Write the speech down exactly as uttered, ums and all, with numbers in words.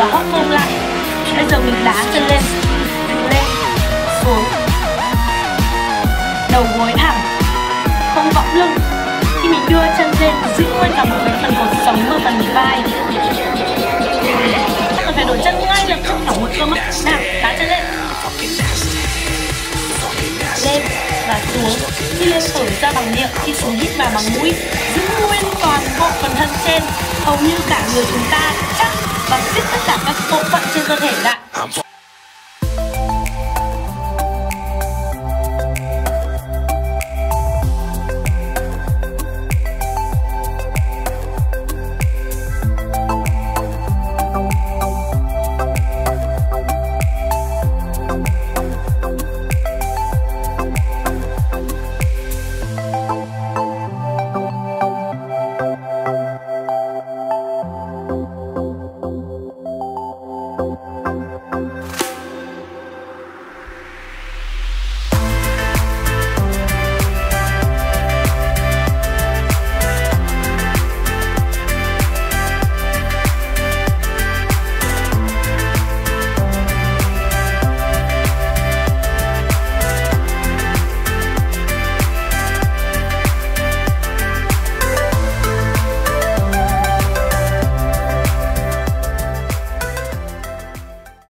và hóp mông lại. Bây giờ mình đá chân lên, lên, xuống, đầu gối thẳng, không võng lưng. Khi mình đưa chân lên, giữ nguyên cả một cái phần cột sống và phần vai. Mình phải đổi chân ngay lập tức thẳng một cơ mắt. Nào, đá chân lên, lên và xuống. Khi lên thổi ra bằng miệng, khi xuống hít vào bằng mũi. Giữ nguyên toàn bộ phần thân trên, hầu như cả người chúng ta chắc, và siết tất cả các bộ phận trên cơ thể lại.